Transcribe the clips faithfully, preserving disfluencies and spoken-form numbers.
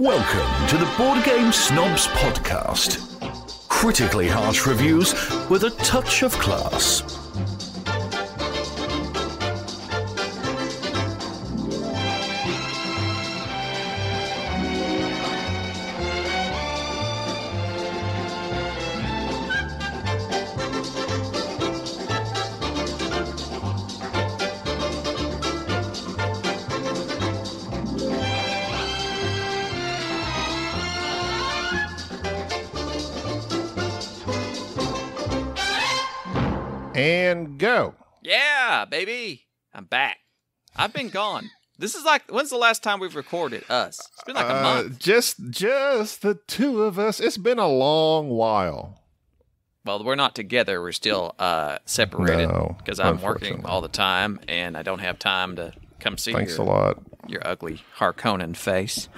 Welcome to the Board Game Snobs Podcast. Critically harsh reviews with a touch of class. Go. Yeah, baby. I'm back. I've been gone. This is like, when's the last time we've recorded us? It's been like a uh, month. Just just the two of us. It's been a long while. Well, we're not together. We're still uh, separated because no, I'm working all the time and I don't have time to come see Thanks your, a lot. your ugly Harkonnen face.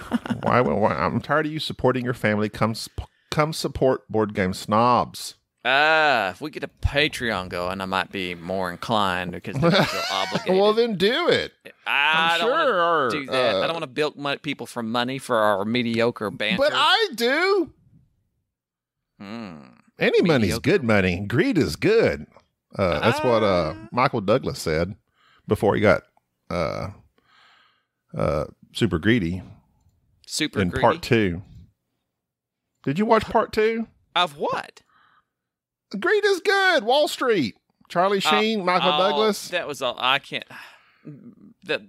why, why? I'm tired of you supporting your family. Come, come support Board Game Snobs. Ah, uh, if we get a Patreon going, I might be more inclined because I feel obligated. Well, then do it. I I'm don't sure. want to do that. Uh, I don't want to bilk people for money for our mediocre banter. But I do. Hmm. Any mediocre. money's good money. Greed is good. Uh, that's uh, what uh, Michael Douglas said before he got uh, uh, super greedy. Super in greedy. In part two. Did you watch part two? Of what? Greed is good. Wall Street. Charlie Sheen, uh, Michael oh, Douglas. That was all. I can't. That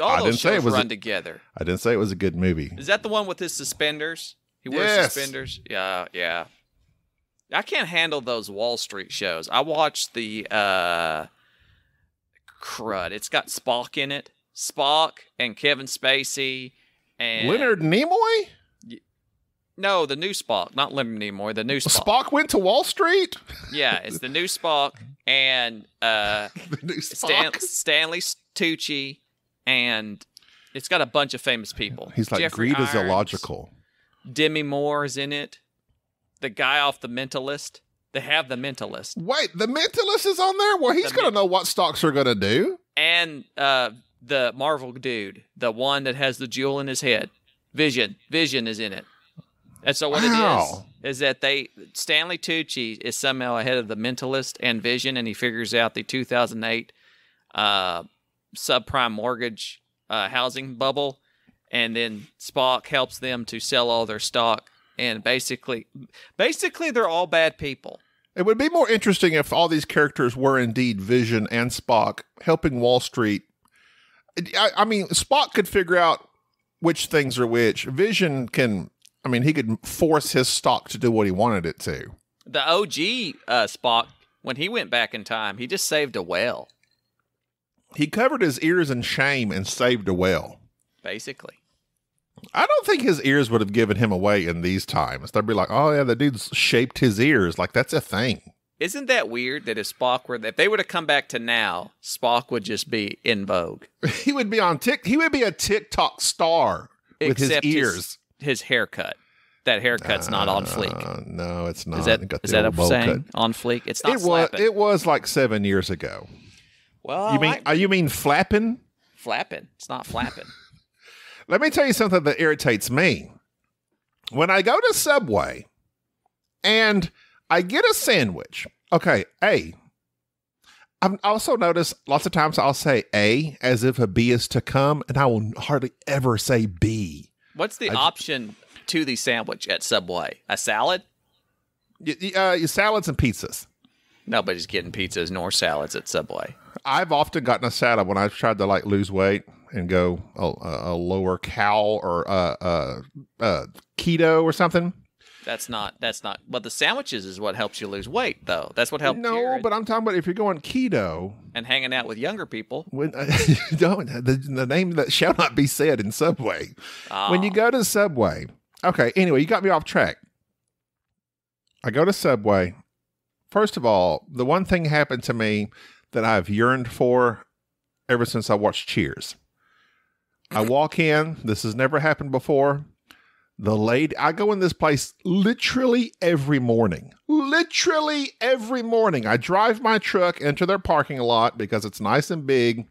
all I those shows run a, together. I didn't say it was a good movie. Is that the one with his suspenders? He wears yes. suspenders. Yeah, yeah. I can't handle those Wall Street shows. I watched the uh, crud. It's got Spock in it. Spock and Kevin Spacey and Leonard Nimoy. No, the new Spock, not Leonard Nimoy, the new Spock. Spock went to Wall Street? Yeah, it's the new Spock and uh, the new Spock. Stan Stanley Tucci, and it's got a bunch of famous people. He's like, Jeff greed Irons, is illogical. Demi Moore is in it. The guy off The Mentalist. They have The Mentalist. Wait, The Mentalist is on there? Well, he's the going to know what stocks are going to do. And uh, the Marvel dude, the one that has the jewel in his head. Vision. Vision is in it. And so what wow. it is, is that they Stanley Tucci is somehow ahead of The Mentalist and Vision, and he figures out the two thousand eight uh, subprime mortgage uh, housing bubble, and then Spock helps them to sell all their stock, and basically, basically they're all bad people. It would be more interesting if all these characters were indeed Vision and Spock helping Wall Street. I, I mean, Spock could figure out which things are which. Vision can... I mean, he could force his stock to do what he wanted it to. The O G uh, Spock, when he went back in time, he just saved a whale. He covered his ears in shame and saved a whale. Basically. I don't think his ears would have given him away in these times. They'd be like, oh, yeah, the dude's shaped his ears. Like, that's a thing. Isn't that weird that if Spock were, if they were to come back to now, Spock would just be in vogue? He would be on Tik. He would be a TikTok star with Except his ears. His His haircut. That haircut's uh, not on fleek. No, it's not. Is that, it is that a saying? Cut. On fleek? It's not it slapping. Was, it was like seven years ago. Well, you mean, like, uh, you mean flapping? Flapping. It's not flapping. Let me tell you something that irritates me. When I go to Subway and I get a sandwich, okay, A. I've also noticed lots of times I'll say A as if a B is to come, and I will hardly ever say B. What's the I, option to the sandwich at Subway? A salad? Uh, your salads and pizzas. Nobody's getting pizzas nor salads at Subway. I've often gotten a salad when I've tried to like lose weight and go a, a lower cal or uh, uh, uh, keto or something. That's not. That's not. But the sandwiches is what helps you lose weight, though. That's what helps. No, Jared. But I'm talking about if you're going keto and hanging out with younger people. When uh, don't the, the name that shall not be said in Subway. Oh. When you go to Subway, okay. Anyway, you got me off track. I go to Subway. First of all, the one thing happened to me that I've yearned for ever since I watched Cheers. I walk in. This has never happened before. The lady, I go in this place literally every morning, literally every morning. I drive my truck into their parking lot because it's nice and big.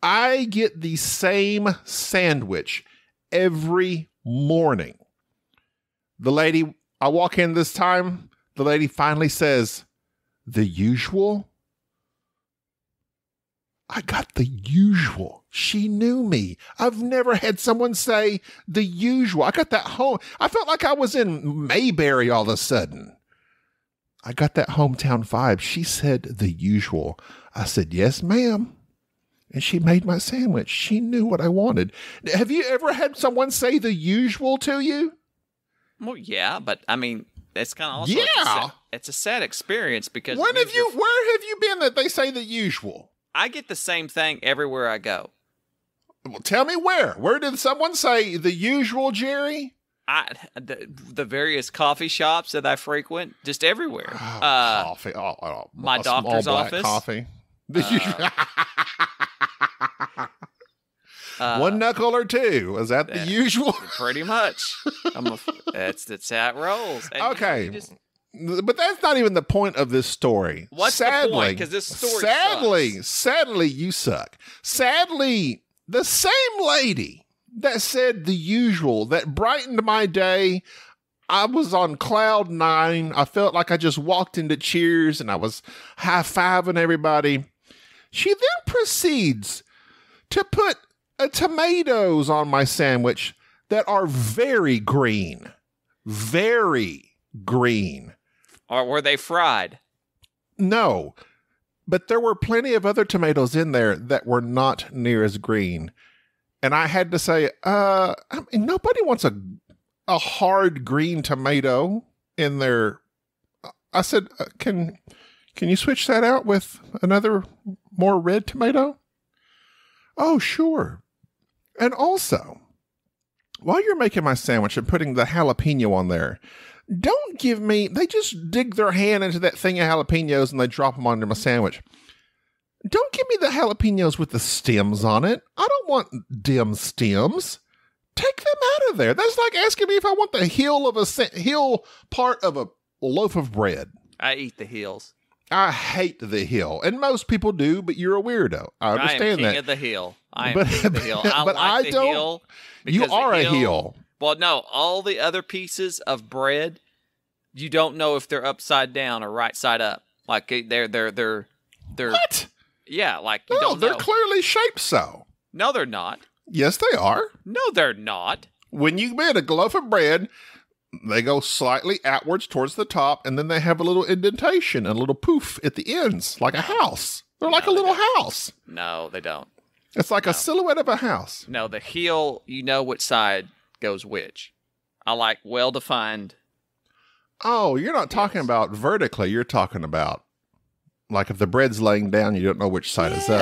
I get the same sandwich every morning. The lady, I walk in this time, the lady finally says, "The usual?" I got the usual. She knew me. I've never had someone say the usual. I got that home. I felt like I was in Mayberry all of a sudden. I got that hometown vibe. She said the usual. I said, "Yes, ma'am." And she made my sandwich. She knew what I wanted. Have you ever had someone say the usual to you? Well, yeah, but I mean, it's kind of also yeah. It's a, sad, it's a sad experience because when have you? Where have you been that they say the usual? I get the same thing everywhere I go. Well, tell me where. Where did someone say the usual, Jerry? I, the, the various coffee shops that I frequent, just everywhere. Oh, uh, coffee. Oh, oh, my doctor's small black office. Coffee. The uh, uh, one knuckle or two. Is that, that the usual? Pretty much. I'm a, that's, that's how it rolls. And okay. You just, but that's not even the point of this story. What's sadly, the point? Because this story Sadly, sucks. sadly, you suck. Sadly, the same lady that said the usual, that brightened my day, I was on cloud nine. I felt like I just walked into Cheers and I was high-fiving everybody. She then proceeds to put uh, tomatoes on my sandwich that are very green. Very green. Or were they fried? No, but there were plenty of other tomatoes in there that were not near as green. And I had to say, uh, I mean, nobody wants a, a hard green tomato in their. I said, uh, can, can you switch that out with another more red tomato? Oh, sure. And also, while you're making my sandwich and putting the jalapeno on there, don't give me, they just dig their hand into that thing of jalapenos and they drop them onto my sandwich. Don't give me the jalapenos with the stems on it. I don't want dim stems. Take them out of there. That's like asking me if I want the heel of a heel part of a loaf of bread. I eat the heels. I hate the heel, and most people do, but you're a weirdo. I understand I am king that. Of the heel. I am but, king of the heel. I but like I the don't. Heel you are heel, a heel. Well, no, all the other pieces of bread, you don't know if they're upside down or right side up. Like they're they're they're they're what? Yeah, like you no, don't they're know. Clearly shaped so. No, they're not. Yes, they are. No, they're not. When you made a loaf of bread, they go slightly outwards towards the top, and then they have a little indentation and a little poof at the ends, like a house. They're no, like a they little don't. house. No, they don't. It's like no. a silhouette of a house. No, the heel, you know which side goes which. I like well-defined. Oh, you're not heels. talking about vertically. You're talking about, like if the bread's laying down, you don't know which side yes, is up.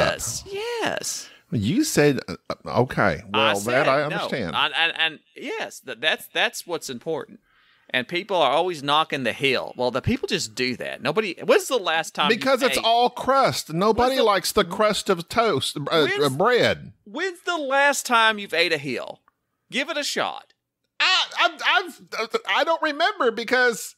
Yes, yes. You said, uh, okay, well, I said, that I understand. No, I, I, and yes, that, that's that's what's important. And people are always knocking the heel. Well, the people just do that. Nobody, when's the last time? Because it's ate? all crust. Nobody the, likes the crust of toast, uh, when's, bread. When's the last time you've ate a heel? Give it a shot. I, I, I've, I don't remember because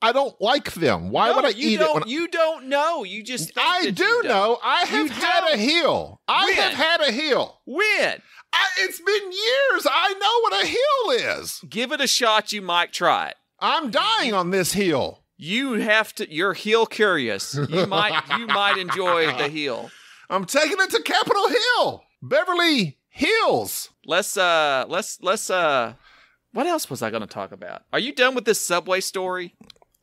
I don't like them. Why no, would I eat it? When you don't know. You just think I that do you know. I have you had don't. a heel. I when? have had a heel. When? I, it's been years. I know what a heel is. Give it a shot. You might try it. I'm dying on this heel. You have to. You're heel curious. You might. You might enjoy the heel. I'm taking it to Capitol Hill, Beverly Hills. Let's. Uh. Let's. Let's. Uh. What else was I going to talk about? Are you done with this Subway story?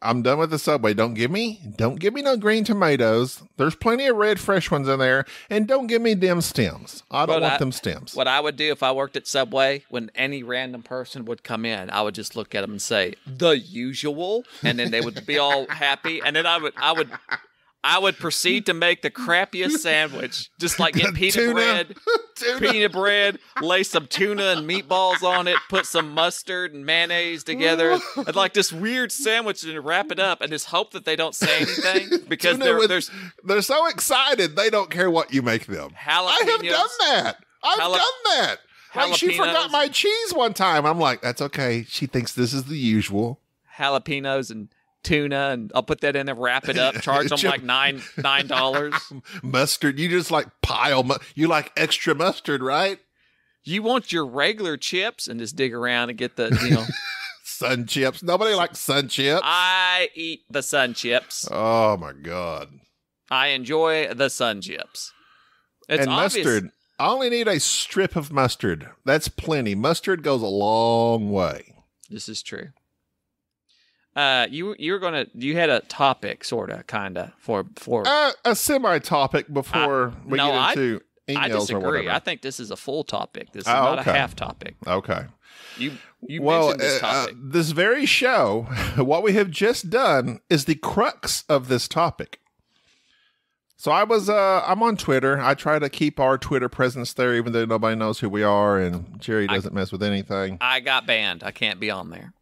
I'm done with the Subway. Don't give me, don't give me no green tomatoes. There's plenty of red fresh ones in there, and don't give me them stems. I don't what want I, them stems. What I would do if I worked at Subway, when any random person would come in, I would just look at them and say the usual, and then they would be all happy, and then I would, I would, I would proceed to make the crappiest sandwich, just like get pita tuna. bread, tuna. pita bread, lay some tuna and meatballs on it, put some mustard and mayonnaise together, and like this weird sandwich, and wrap it up, and just hope that they don't say anything because they're with, they're, they're so excited they don't care what you make them. I have done that. I've jala, done that. Like she forgot my cheese one time. I'm like, that's okay. She thinks this is the usual. Jalapenos and tuna, and I'll put that in and wrap it up, charge them like nine nine dollars. Mustard, you just like pile mu you like extra mustard, right? You want your regular chips and just dig around and get the, you know. Sun chips. Nobody likes sun chips. I eat the sun chips. Oh, my God. I enjoy the sun chips. It's and obvious. Mustard. I only need a strip of mustard. That's plenty. Mustard goes a long way. This is true. Uh, you you were gonna you had a topic sorta kinda for for uh, a semi topic before I, we no, get into I, emails I disagree. Or whatever. I think this is a full topic. This is oh, not okay. a half topic. Okay. You you well, mentioned this topic. Uh, uh, this very show, what we have just done, is the crux of this topic. So I was uh, I'm on Twitter. I try to keep our Twitter presence there, even though nobody knows who we are, and Jerry doesn't I, mess with anything. I got banned. I can't be on there.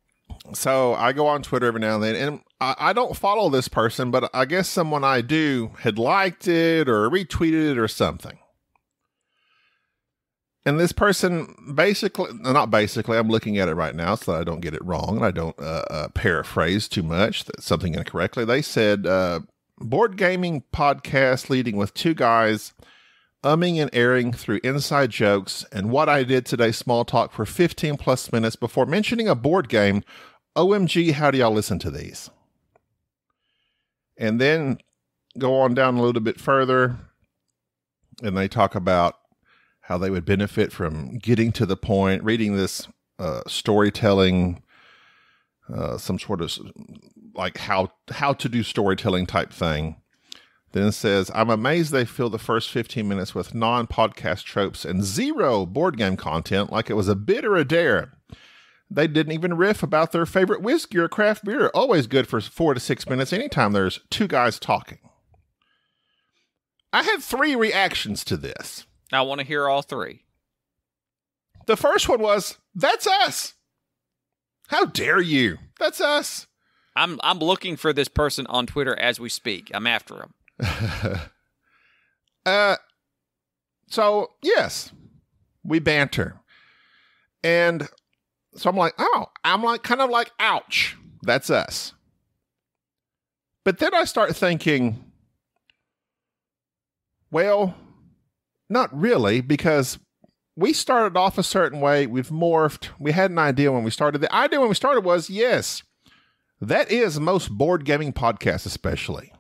So I go on Twitter every now and then, and I, I don't follow this person, but I guess someone I do had liked it or retweeted it or something. And this person basically, not basically, I'm looking at it right now so that I don't get it wrong and I don't uh, uh, paraphrase too much, that something incorrectly. They said, uh, board gaming podcast leading with two guys umming and airing through inside jokes and what I did today small talk for fifteen plus minutes before mentioning a board game. O M G, how do y'all listen to these? And then go on down a little bit further and they talk about how they would benefit from getting to the point, reading this uh, storytelling, uh, some sort of like how how to do storytelling type thing. Then it says, I'm amazed they fill the first fifteen minutes with non-podcast tropes and zero board game content like it was a bid or a dare. They didn't even riff about their favorite whiskey or craft beer. Always good for four to six minutes anytime there's two guys talking. I had three reactions to this. I want to hear all three. The first one was, that's us. How dare you? That's us. I'm I'm looking for this person on Twitter as we speak. I'm after him. uh, so yes, we banter, and so I'm like, oh, I'm like, kind of like, ouch, that's us. But then I start thinking, well, not really, because we started off a certain way. We've morphed. We had an idea when we started. The idea when we started was, yes, that is most board gaming podcasts, especially.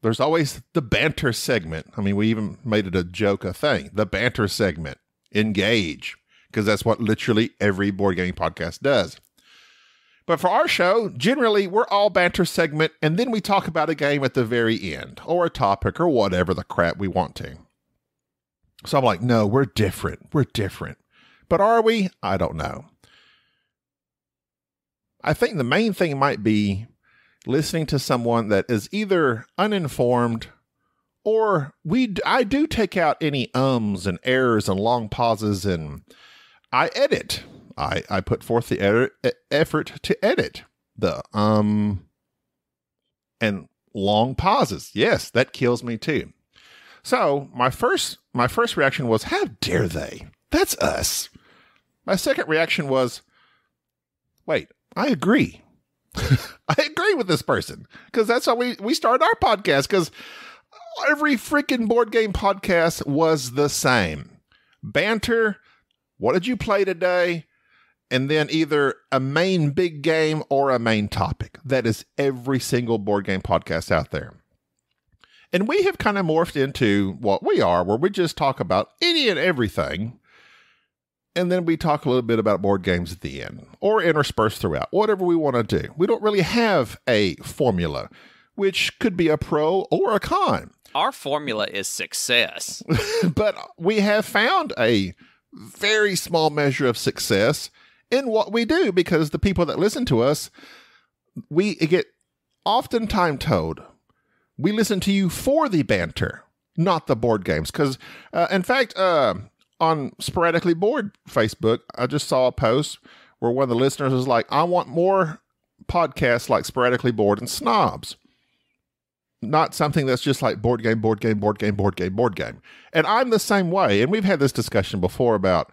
There's always the banter segment. I mean, we even made it a joke, a thing. The banter segment. Engage. Because that's what literally every board gaming podcast does. But for our show, generally, we're all banter segment, and then we talk about a game at the very end, or a topic, or whatever the crap we want to. So I'm like, no, we're different. We're different. But are we? I don't know. I think the main thing might be listening to someone that is either uninformed or we d I do take out any ums and errors and long pauses, and I edit. I, I put forth the edit, effort to edit the um and long pauses. Yes, that kills me too. So my first my first reaction was, how dare they? That's us. My second reaction was, wait, I agree. I agree with this person, because that's how we, we started our podcast, because every freaking board game podcast was the same. Banter, what did you play today? And then either a main big game or a main topic. That is every single board game podcast out there. And we have kind of morphed into what we are, where we just talk about any and everything. And then we talk a little bit about board games at the end, or interspersed throughout, whatever we want to do. We don't really have a formula, which could be a pro or a con. Our formula is success. But we have found a very small measure of success in what we do, because the people that listen to us, we get oftentimes told, we listen to you for the banter, not the board games. Because, uh, in fact... Uh, on Sporadically Bored Facebook, I just saw a post where one of the listeners was like, I want more podcasts like Sporadically Bored and Snobs. Not something that's just like board game, board game, board game, board game, board game. And I'm the same way. And we've had this discussion before about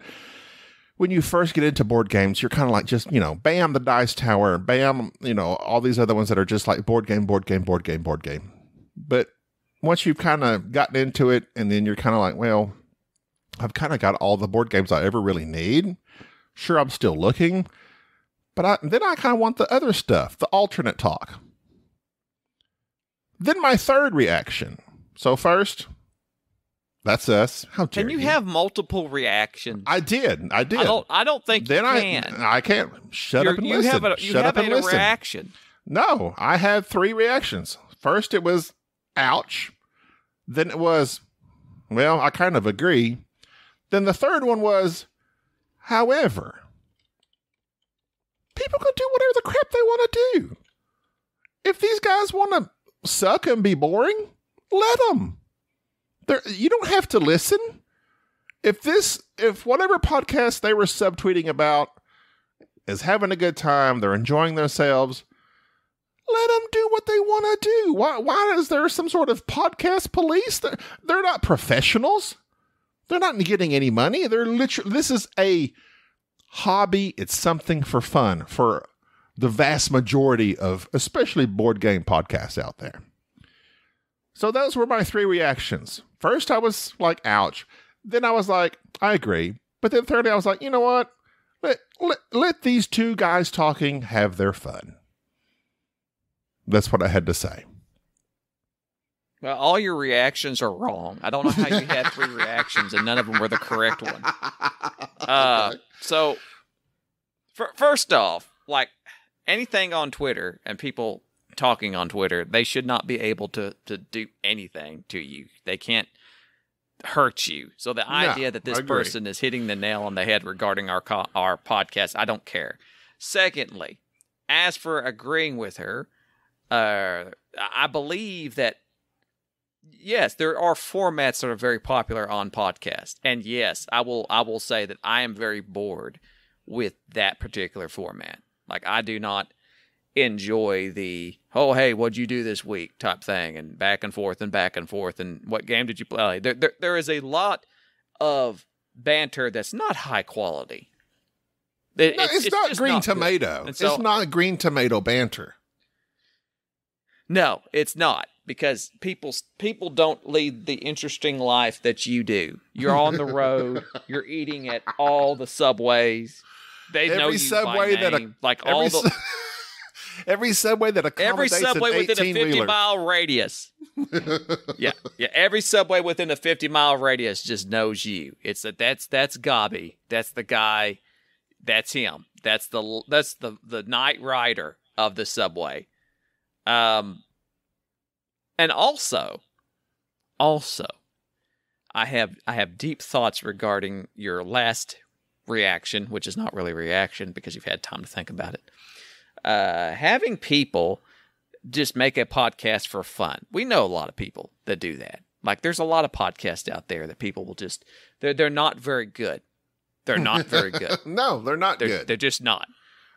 when you first get into board games, you're kind of like just, you know, bam, the Dice Tower, bam, you know, all these other ones that are just like board game, board game, board game, board game. But once you've kind of gotten into it, and then you're kind of like, well... I've kind of got all the board games I ever really need. Sure, I'm still looking, but I, then I kind of want the other stuff, the alternate talk. Then my third reaction. So first, that's us. How dare you? Can you have multiple reactions? I did. I did. I don't, I don't think then you I, can. I can't. Shut You're, up and you listen. Have a, you Shut have up and a listen. reaction. No, I had three reactions. First, it was, ouch. Then it was, well, I kind of agree. Then the third one was, however. People can do whatever the crap they want to do. If these guys want to suck and be boring, let them. They're, you don't have to listen. If this, if whatever podcast they were subtweeting about is having a good time, they're enjoying themselves, let them do what they want to do. Why, why is there some sort of podcast police? They're, they're not professionals. They're not getting any money. They're literally, this is a hobby. It's something for fun for the vast majority of, especially board game podcasts out there. So those were my three reactions. First, I was like, ouch. Then I was like, I agree. But then thirdly, I was like, you know what? Let, let, let these two guys talking have their fun. That's what I had to say. Well, all your reactions are wrong. I don't know how you had three reactions and none of them were the correct one. Uh, so, first off, like anything on Twitter and people talking on Twitter, they should not be able to to do anything to you. They can't hurt you. So the no, idea that this person is hitting the nail on the head regarding our co our podcast, I don't care. Secondly, as for agreeing with her, uh, I believe that yes, there are formats that are very popular on podcasts, and yes, I will I will say that I am very bored with that particular format. Like I do not enjoy the oh hey what'd you do this week type thing and back and forth and back and forth and what game did you play. There, there there is a lot of banter that's not high quality. It, no, it's, it's, it's not green not tomato so, it's not green tomato banter. No, it's not, because people people don't lead the interesting life that you do. You're on the road, you're eating at all the Subways, they every know you Subway by name, that a, like all the Every subway that accommodates an eighteen-wheeler. Every subway within a fifty-mile radius. yeah, yeah. Every subway within a fifty-mile radius just knows you. It's that that's that's Gobby. That's the guy. That's him. That's the that's the the night rider of the subway. Um, and also, also, I have I have deep thoughts regarding your last reaction, which is not really a reaction because you've had time to think about it. Uh, having people just make a podcast for fun. We know a lot of people that do that. Like there's a lot of podcasts out there that people will just, they're, they're not very good. They're not very good. No, they're not they're, good. They're just not.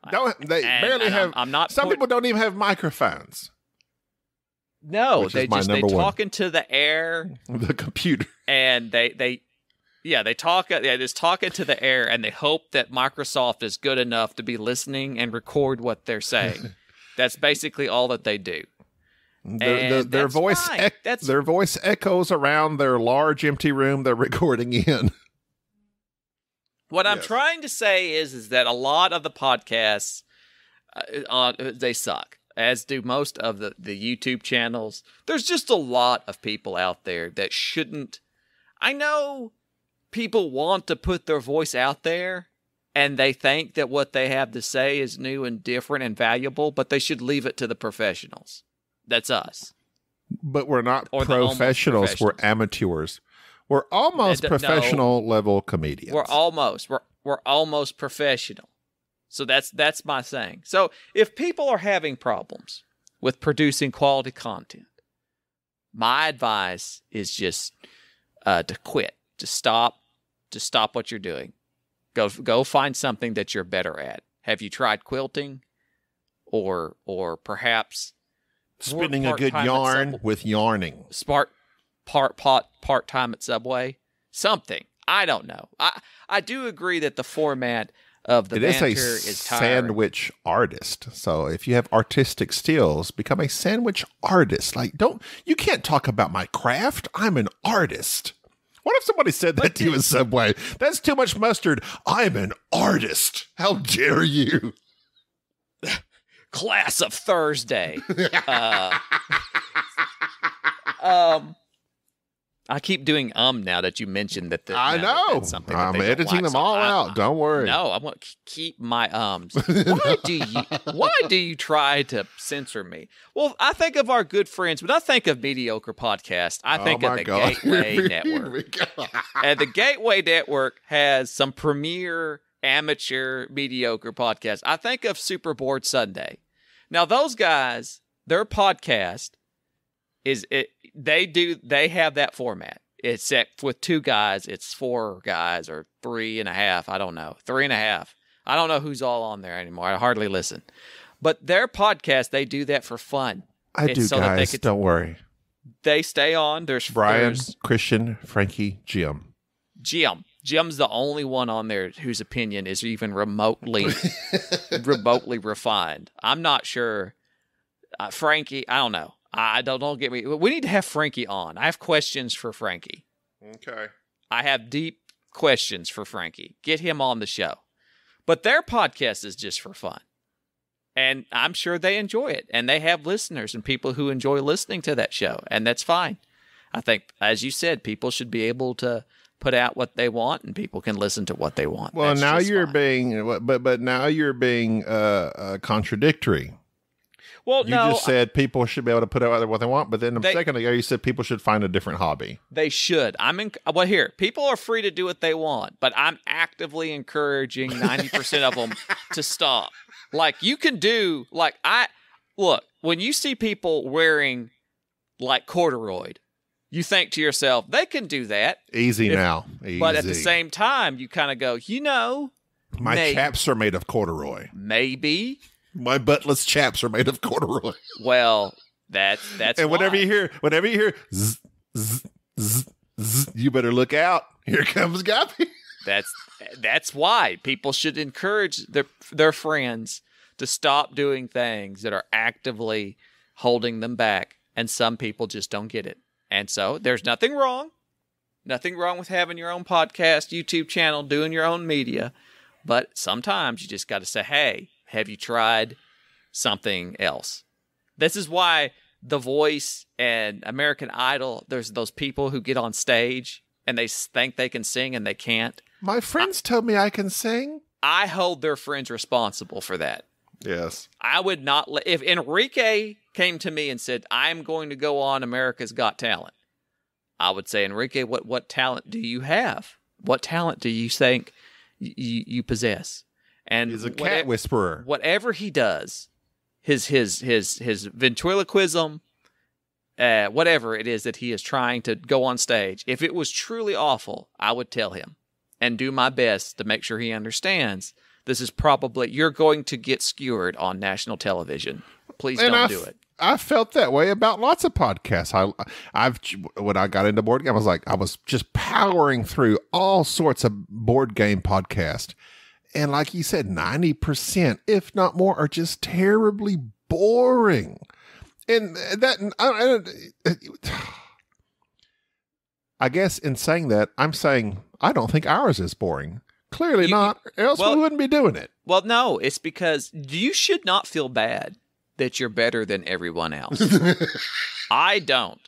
Don't, they and, barely and have, I'm, I'm not some put, people don't even have microphones. No, they just, they talk into the air. The computer. And they, they, Yeah, they talk. They just talk into the air, and they hope that Microsoft is good enough to be listening and record what they're saying. That's basically all that they do. Their, their, their voice, e that's their voice echoes around their large empty room they're recording in. What yes. I'm trying to say is, is that a lot of the podcasts, uh, they suck, as do most of the the YouTube channels. There's just a lot of people out there that shouldn't. I know. People want to put their voice out there and they think that what they have to say is new and different and valuable, but they should leave it to the professionals. That's us. But we're not professionals, professionals. We're amateurs. We're almost and, professional no, level comedians. We're almost, we're, we're almost professional. So that's, that's my saying. So if people are having problems with producing quality content, my advice is just uh, to quit, to stop. Just stop what you're doing. Go go find something that you're better at. Have you tried quilting, or or perhaps spinning a good yarn with yarning? Spark part part part time at Subway. Something I don't know. I I do agree that the format of the banter is tiring. Sandwich artist. So if you have artistic skills, become a sandwich artist. Like don't you can't talk about my craft. I'm an artist. What if somebody said that to you in Subway? That's too much mustard. I'm an artist. How dare you? Class of Thursday. uh, um, I keep doing um now that you mentioned that. The, I know. That that I'm editing like. them so all I, out. I, don't worry. No, I want to keep my ums. Why do you? Why do you try to censor me? Well, I think of our good friends. When I think of mediocre podcast, I think oh of the God. Gateway Network. And the Gateway Network has some premier amateur mediocre podcasts. I think of Super Bored Sunday. Now those guys, their podcast is it. They do. They have that format, except with two guys. It's four guys or three and a half. I don't know. Three and a half. I don't know who's all on there anymore. I hardly listen. But their podcast, they do that for fun. I it's do, so guys. That they could, don't worry. They stay on. There's Brian, there's, Christian, Frankie, Jim. Jim. Jim's the only one on there whose opinion is even remotely, remotely refined. I'm not sure. Uh, Frankie, I don't know. I don't, don't get me. We need to have Frankie on. I have questions for Frankie. Okay. I have deep questions for Frankie. Get him on the show. But their podcast is just for fun. And I'm sure they enjoy it. And they have listeners and people who enjoy listening to that show. And that's fine. I think, as you said, people should be able to put out what they want and people can listen to what they want. Well, that's now you're fine. being, but, but now you're being uh, uh, contradictory. Well, you no, just said people should be able to put out what they want, but then a they, second ago you said people should find a different hobby. They should. I'm in. Well, here, people are free to do what they want, but I'm actively encouraging ninety percent of them to stop. Like you can do, like I look when you see people wearing like corduroy, you think to yourself they can do that easy if, now, easy. But at the same time you kind of go, you know, my maybe, chaps are made of corduroy, maybe. My buttless chaps are made of corduroy. Well, that's that's. And whenever why. you hear, whenever you hear, zzz, zzz, zzz, zzz, you better look out. Here comes Guppy. That's that's why people should encourage their their friends to stop doing things that are actively holding them back. And some people just don't get it. And so there's nothing wrong, nothing wrong with having your own podcast, YouTube channel, doing your own media, but sometimes you just got to say, hey. Have you tried something else? This is why The Voice and American Idol, there's those people who get on stage and they think they can sing and they can't. My friends I, told me I can sing. I hold their friends responsible for that. Yes. I would not let, if Enrique came to me and said, I'm going to go on America's Got Talent, I would say, Enrique, what, what talent do you have? What talent do you think you, you possess? And he's a cat whatever, whisperer. Whatever he does, his his his his ventriloquism, uh, whatever it is that he is trying to go on stage, if it was truly awful, I would tell him and do my best to make sure he understands this is probably you're going to get skewered on national television. Please and don't I do it. I felt that way about lots of podcasts. I, I've when I got into board game, I was like, I was just powering through all sorts of board game podcasts. And like you said, ninety percent, if not more, are just terribly boring. And that, I, I, I guess in saying that, I'm saying, I don't think ours is boring. Clearly you, not, else well, we wouldn't be doing it. Well, no, it's because you should not feel bad that you're better than everyone else. I don't.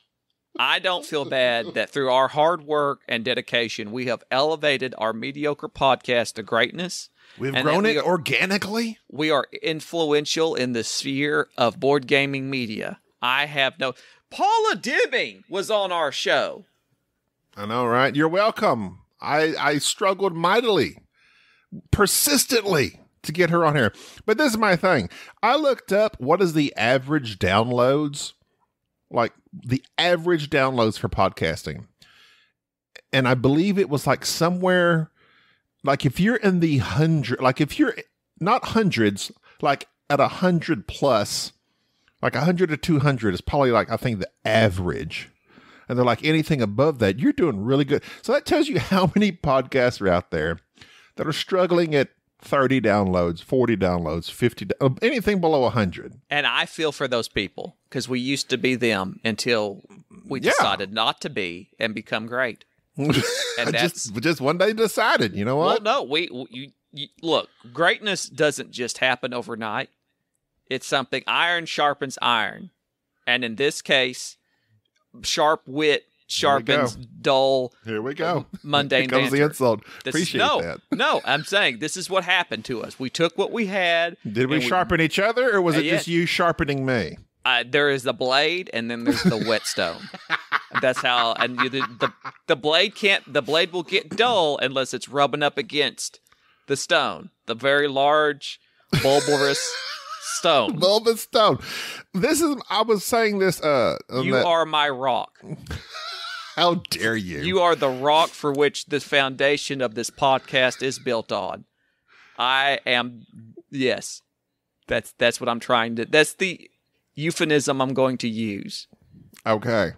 I don't feel bad that through our hard work and dedication, we have elevated our mediocre podcast to greatness. We've and grown we it are, organically. We are influential in the sphere of board gaming media. I have no... Paula Dibbing was on our show. I know, right? You're welcome. I, I struggled mightily, persistently to get her on here. But this is my thing. I looked up what is the average downloads... like the average downloads for podcasting. And I believe it was like somewhere, like if you're in the hundred, like if you're not hundreds, like at a hundred plus, like a hundred or two hundred is probably like, I think the average. And they're like anything above that, you're doing really good. So that tells you how many podcasts are out there that are struggling at thirty downloads, forty downloads, fifty, anything below one hundred. And I feel for those people because we used to be them until we yeah. decided not to be and become great. And that's just, just one day decided, you know what? Well, no, we you, you look, greatness doesn't just happen overnight. It's something, iron sharpens iron. And in this case, sharp wit sharpens dull. Here we go. Mundane banter. Here comes the insult. This Appreciate is, no, that. No, I'm saying this is what happened to us. We took what we had. Did we sharpen we, each other, or was it yet, just you sharpening me? Uh, there is the blade, and then there's the whetstone. That's how. And you, the, the the blade can't. The blade will get dull unless it's rubbing up against the stone, the very large, bulbous. Stone. Bulbous stone. This is, I was saying this. Uh, you that. are my rock. How dare you? You are the rock for which the foundation of this podcast is built on. I am, yes. That's that's what I'm trying to, that's the euphemism I'm going to use. Okay.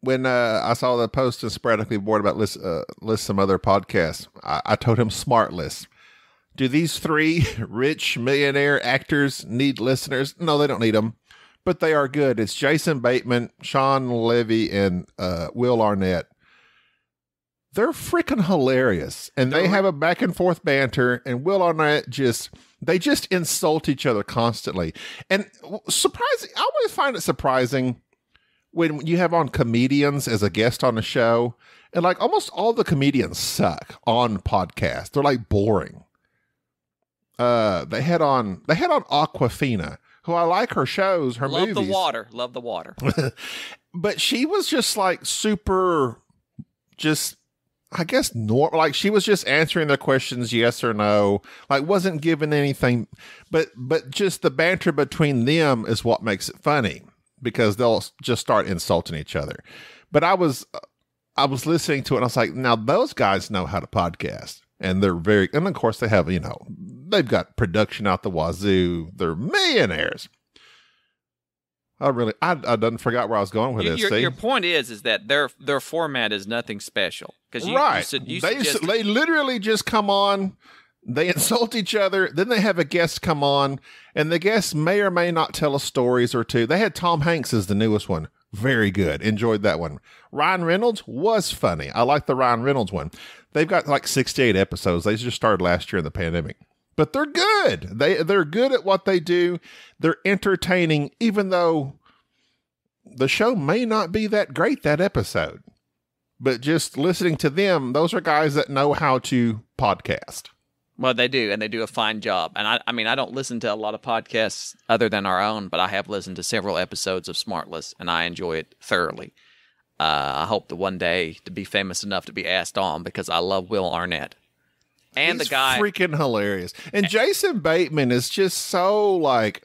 When uh, I saw the post in Sporadically Bored about list, uh, list some other podcasts, I, I told him Smartless. Do these three rich millionaire actors need listeners? No, they don't need them, but they are good. It's Jason Bateman, Sean Levy, and uh, Will Arnett. They're freaking hilarious, and they have a back and forth banter. And Will Arnett just they just insult each other constantly. And surprising, I always find it surprising when you have on comedians as a guest on a show, and like almost all the comedians suck on podcasts. They're like boring. Uh, they had on they had on Aquafina, who I like her shows, her love movies. Love the water, love the water. But she was just like super, just I guess normal. Like she was just answering the questions, yes or no. Like wasn't given anything, but but just the banter between them is what makes it funny because they'll just start insulting each other. But I was I was listening to it, and I was like, now those guys know how to podcast. And they're very, and of course they have, you know, they've got production out the wazoo. They're millionaires. I really, I, I done forgot where I was going with your, this. Your, see? your point is, is that their their format is nothing special. Because you, right, you su you they su they literally just come on, they insult each other, then they have a guest come on, and the guest may or may not tell us stories or two. They had Tom Hanks as the newest one. Very good. Enjoyed that one. Ryan Reynolds was funny. I like the Ryan Reynolds one. They've got like sixty-eight episodes. They just started last year in the pandemic. But they're good. They, they're good at what they do. They're entertaining, even though the show may not be that great that episode. But just listening to them, those are guys that know how to podcast. Well, they do, and they do a fine job. And I, I mean, I don't listen to a lot of podcasts other than our own, but I have listened to several episodes of Smartless, and I enjoy it thoroughly. Uh, I hope that one day to be famous enough to be asked on because I love Will Arnett. And he's the guy freaking hilarious. And, and Jason Bateman is just so like,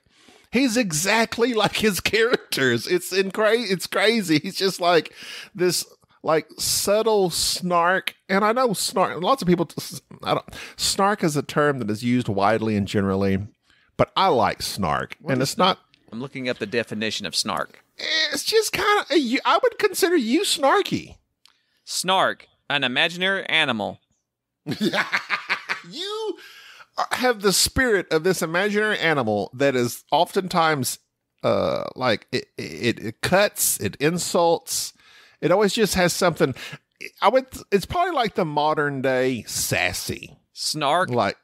he's exactly like his characters. It's in crazy. It's crazy. He's just like this like subtle snark, and I know snark. Lots of people, I don't, snark is a term that is used widely and generally, but I like snark, what and it's the, not. I'm looking up the definition of snark. It's just kind of. I would consider you snarky. Snark, an imaginary animal. You have the spirit of this imaginary animal that is oftentimes, uh, like it, it, it cuts, it insults. It always just has something. I would. It's probably like the modern day sassy snark. Like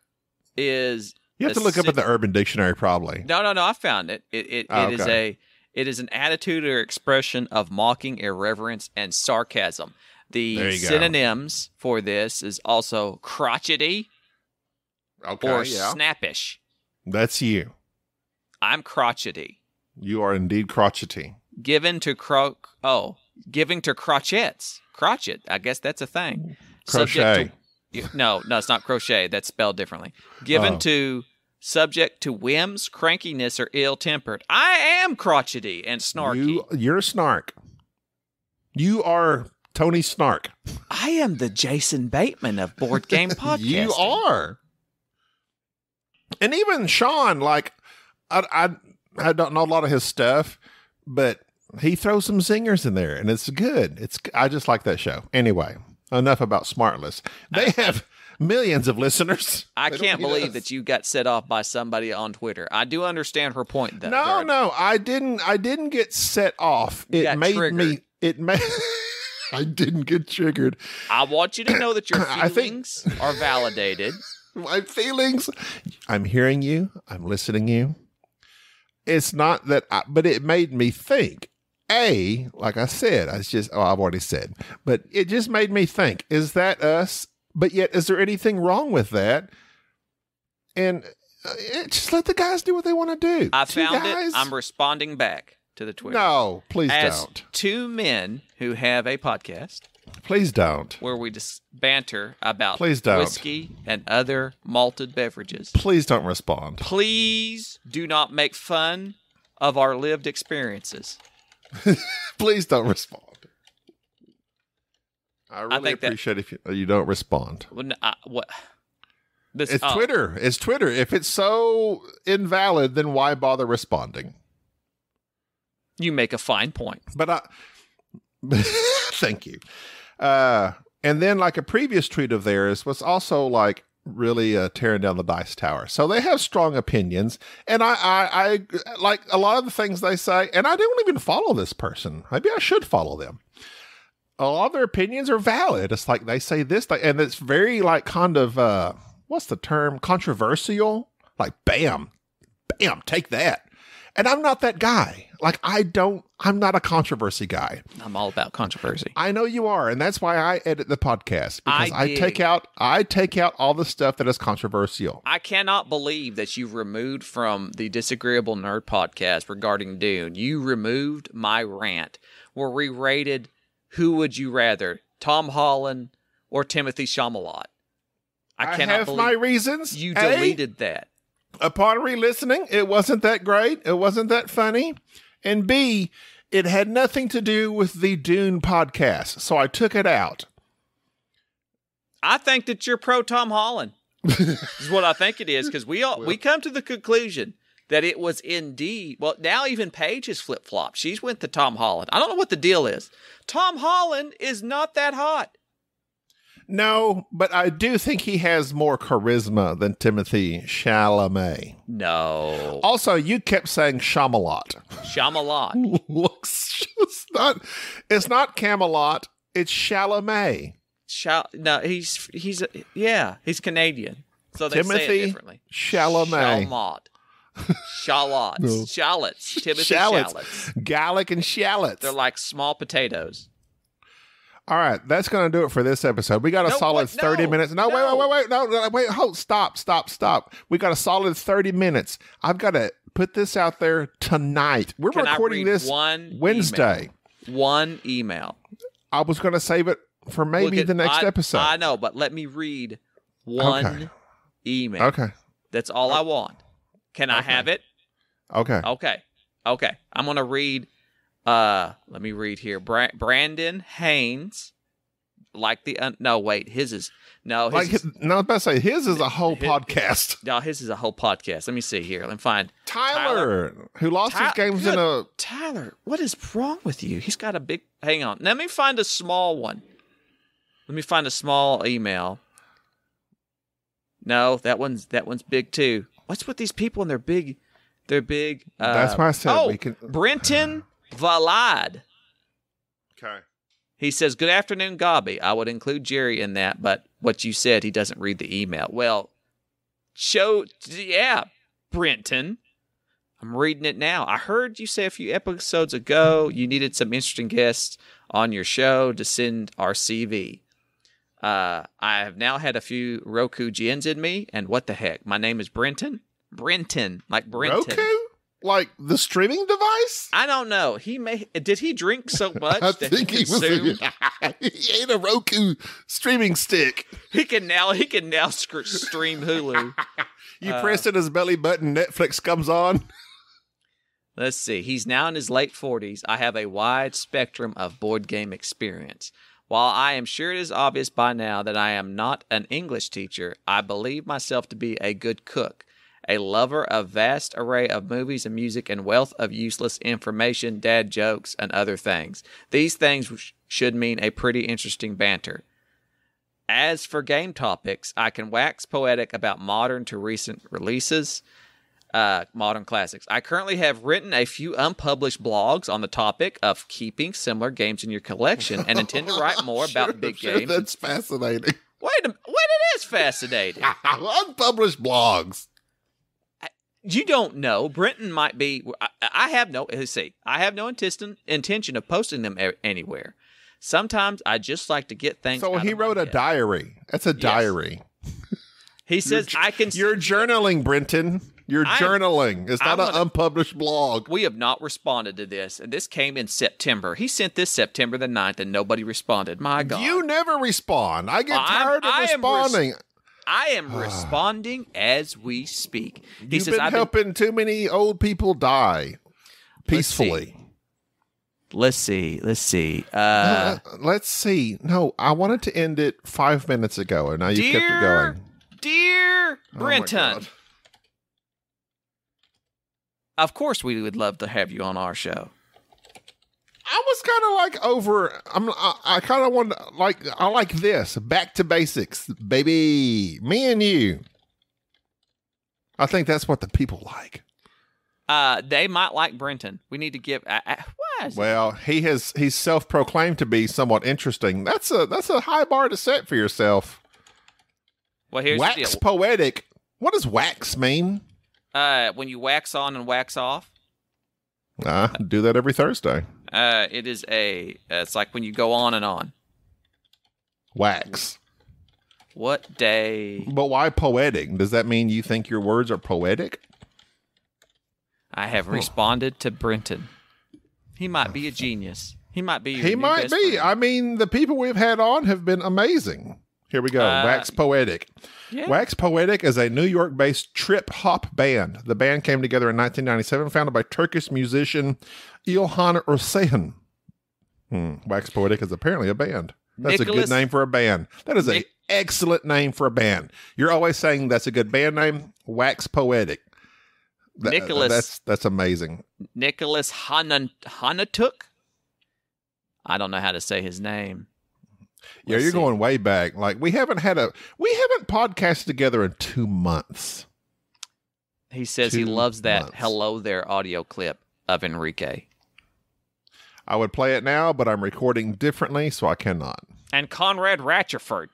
is you have to look up at the Urban Dictionary. Probably no, no, no. I found it. It it, oh, it okay. is a it is an attitude or expression of mocking, irreverence, and sarcasm. The synonyms go. for this is also crotchety, okay, or yeah. snappish. That's you. I'm crotchety. You are indeed crotchety. Given to cro oh. Giving to crotchets. Crotchet. I guess that's a thing. Crochet. To, no, no, it's not crochet. That's spelled differently. Given oh. to, subject to whims, crankiness, or ill-tempered. I am crotchety and snarky. You, you're a snark. You are Tony Snark. I am the Jason Bateman of Board Game Podcast. You are. And even Sean, like, I, I, I don't know a lot of his stuff, but he throws some zingers in there, and it's good. It's I just like that show. Anyway, enough about Smartless. They have millions of listeners. I they can't believe us. that you got set off by somebody on Twitter. I do understand her point, though. No, there. no, I didn't. I didn't get set off. You it made triggered. me. It made. I didn't get triggered. I want you to know that your feelings think... are validated. My feelings. I'm hearing you. I'm listening to you. It's not that, I, but it made me think. A, like I said, I was just, oh, I've already said, but it just made me think, is that us? But yet, is there anything wrong with that? And uh, just let the guys do what they want to do. I two found guys? it. I'm responding back to the Twitter. No, please As don't. Two men who have a podcast. Please don't. Where we just banter about please don't. whiskey and other malted beverages. Please don't respond. Please do not make fun of our lived experiences. Please don't respond. I really I appreciate that, if you, you don't respond. Well, no, I, what? This, it's oh. Twitter. It's Twitter. If it's so invalid, then why bother responding? You make a fine point. But I... Thank you. Uh, and then like a previous tweet of theirs was also like really uh, tearing down the Dice Tower. So they have strong opinions. And I, I, I like a lot of the things they say, and I don't even follow this person. Maybe I should follow them. All their opinions are valid. It's like they say this, th and it's very like kind of, uh, what's the term? Controversial. Like, bam, bam, take that. And I'm not that guy. Like, I don't, I'm not a controversy guy. I'm all about controversy. I know you are. And that's why I edit the podcast. Because I, I take out, I take out all the stuff that is controversial. I cannot believe that you removed from the Disagreeable Nerd podcast regarding Dune. You removed my rant where we rated... Who would you rather, Tom Holland or Timothy Chalamet? I cannot I have believe my reasons. You deleted A, that. Upon re-listening, it wasn't that great. It wasn't that funny. And B, it had nothing to do with the Dune podcast, so I took it out. I think that you're pro Tom Holland. Is what I think it is, because we all, well, we come to the conclusion that it was indeed... Well, now even Paige has flip-flopped. She's went to Tom Holland. I don't know what the deal is. Tom Holland is not that hot. No, but I do think he has more charisma than Timothy Chalamet. No. Also, you kept saying Chalamet. Chalamet. Looks just not... It's not Camelot. It's Chalamet. Chal no, he's... he's Yeah, he's Canadian. So they Timothy say it differently. Chalamet. Chalamet. Shallots, no. shallots, Timothy shallots. shallots, garlic and shallots. They're like small potatoes. All right, that's going to do it for this episode. We got a no, solid what? thirty no. minutes. No, no, wait, wait, wait, no, no, wait, hold, stop, stop, stop. We got a solid thirty minutes. I've got to put this out there tonight. We're Can recording this one Wednesday. Email? One email. I was going to save it for maybe at, the next I, episode. I know, but let me read one okay. email. Okay, that's all okay. I want. Can I okay. have it? Okay. Okay. Okay. I'm going to read, uh, let me read here. Bra Brandon Haynes, like the, un no, wait, his is, no. His like his, is, no, I was about to say, his is a whole his, podcast. No, his is a whole podcast. Let me see here. Let me find. Tyler, Tyler who lost Ty his games good. in a. Tyler, what is wrong with you? He's got a big, hang on. Let me find a small one. Let me find a small email. No, that one's, that one's big too. What's with these people and their big, their big... Uh, That's why I said oh, we can... Brenton Valad. Okay. He says, good afternoon, Gobby. I would include Jerry in that, but what you said, he doesn't read the email. Well, show... Yeah, Brenton. I'm reading it now. I heard you say a few episodes ago you needed some interesting guests on your show to send our C V. Uh, I have now had a few Roku gens in me, and what the heck? My name is Brenton. Brenton, like Brenton. Roku? Like the streaming device? I don't know. He may did he drink so much I that think he, he was a, he ate a Roku streaming stick. He can now he can now stream Hulu. you uh, press it his belly button, Netflix comes on. Let's see. He's now in his late forties. I have a wide spectrum of board game experience. While I am sure it is obvious by now that I am not an English teacher, I believe myself to be a good cook, a lover of vast array of movies and music and wealth of useless information, dad jokes, and other things. These things should mean a pretty interesting banter. As for game topics, I can wax poetic about modern to recent releases. uh, modern classics. I currently have written a few unpublished blogs on the topic of keeping similar games in your collection and intend to write more sure, about big sure, games. That's fascinating. Wait a minute. It is fascinating. Unpublished blogs. You don't know. Brenton might be. I, I have no. Let's see. I have no inten- intention of posting them er- anywhere. Sometimes I just like to get things. So out he of wrote my a head. diary. That's a yes. diary. He says ju- I can. You're journaling, Brenton. You're I'm, journaling. It's not I'm an gonna, unpublished blog. We have not responded to this, and this came in September. He sent this September the ninth, and nobody responded. My God, you never respond. I get well, tired I'm, of I responding. Am res- I am responding as we speak. He You've says, been I've helping been... too many old people die peacefully. Let's see. Let's see. Let's see. Uh, uh, let's see. No, I wanted to end it five minutes ago, and now you kept it going. Dear Brenton, oh of course we would love to have you on our show. I was kind of like over. I'm. I, I kind of want like. I like this. Back to basics, baby. Me and you. I think that's what the people like. Uh, they might like Brenton. We need to give. I, I, why is well, that? he has. He's self-proclaimed to be somewhat interesting. That's a. That's a high bar to set for yourself. Well, here's wax the deal. Poetic. What does wax mean? Uh, when you wax on and wax off. I do that every Thursday. Uh, it is a. Uh, it's like when you go on and on. Wax. What day? But why poetic? Does that mean you think your words are poetic? I have responded to Brenton. He might be a genius. He might be. Your he might be. Friend. I mean, the people we've had on have been amazing. Here we go. Uh, Wax Poetic. Yeah. Wax Poetic is a New York-based trip-hop band. The band came together in nineteen ninety-seven, founded by Turkish musician İlhan Erciyes. Hmm. Wax Poetic is apparently a band. That's Nicholas, a good name for a band. That is an excellent name for a band. You're always saying that's a good band name. Wax Poetic. That, Nicholas. Uh, that's that's amazing. Nicholas Hanan, Hanatuk? I don't know how to say his name. Yeah, Let's you're see. going way back. Like we haven't had a we haven't podcasted together in two months. He says two he loves that months. Hello There audio clip of Enrique. I would play it now, but I'm recording differently, so I cannot. And Conrad Ratcheford.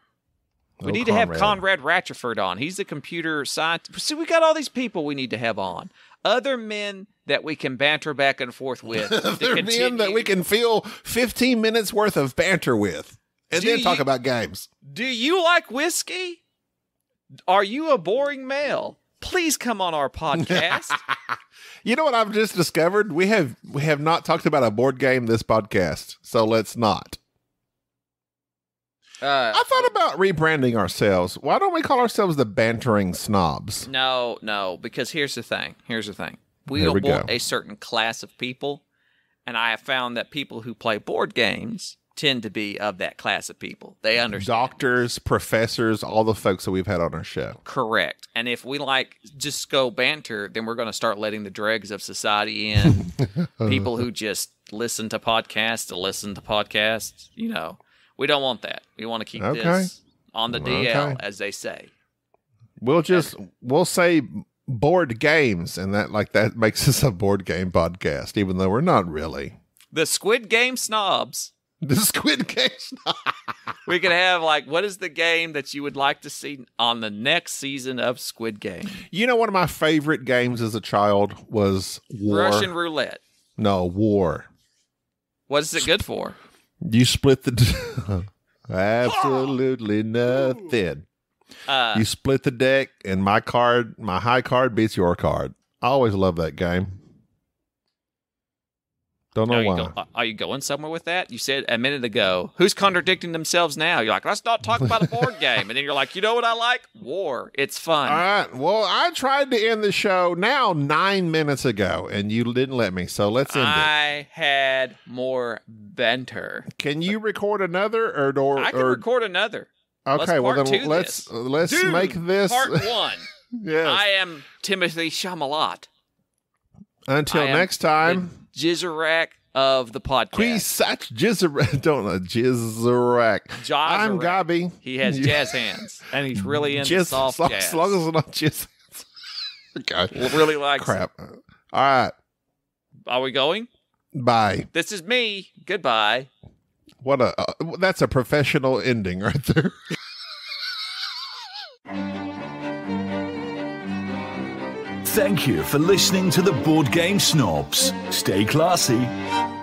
We oh, need Conrad. to have Conrad Ratcheford on. He's a computer scientist. See, we got all these people we need to have on. Other men that we can banter back and forth with. Other men that we can fill fifteen minutes worth of banter with. And do then talk you, about games. Do you like whiskey? Are you a boring male? Please come on our podcast. You know what I've just discovered? We have we have not talked about a board game this podcast, so let's not. Uh, I thought about rebranding ourselves. Why don't we call ourselves the Bantering Snobs? No, no, because here's the thing. Here's the thing. We don't want go. a certain class of people, and I have found that people who play board games tend to be of that class of people. They understand. Doctors, professors, all the folks that we've had on our show. Correct. And if we like just go banter, then we're going to start letting the dregs of society in. People who just listen to podcasts to listen to podcasts. You know, we don't want that. We want to keep okay. this on the D L, okay. as they say. We'll just, okay. we'll say board games, and that like that makes us a board game podcast, even though we're not really. The Squid Game Snobs. The Squid Game. We could have like, what is the game that you would like to see on the next season of Squid Game? You know, one of my favorite games as a child was War. Russian Roulette. No, War. What is it good for? You split the d- absolutely nothing. Uh, you split the deck, and my card, my high card, beats your card. I always love that game. Don't know are why. You go, are you going somewhere with that? You said a minute ago, who's contradicting themselves now? You're like, let's not talk about a board game. And then you're like, you know what I like? War. It's fun. All right. Well, I tried to end the show now nine minutes ago, and you didn't let me. So let's end I it. I had more banter. Can you record another? or, or I can or, record another. Okay. Let's well, then let's, this. let's Dune, make this. Part one. Yes. I am Timothy Chalamet. Until I next time. Jizzerack of the podcast. He's such Jizzerack. Don't know. Jizzerack. I'm Gabi. He has jazz hands. And he's really into jazz, soft jazz. As long as it's not jazz hands. God. Really likes crap. It. All right. Are we going? Bye. This is me. Goodbye. What a uh, that's a professional ending right there. Thank you for listening to the Board Game Snobs. Stay classy.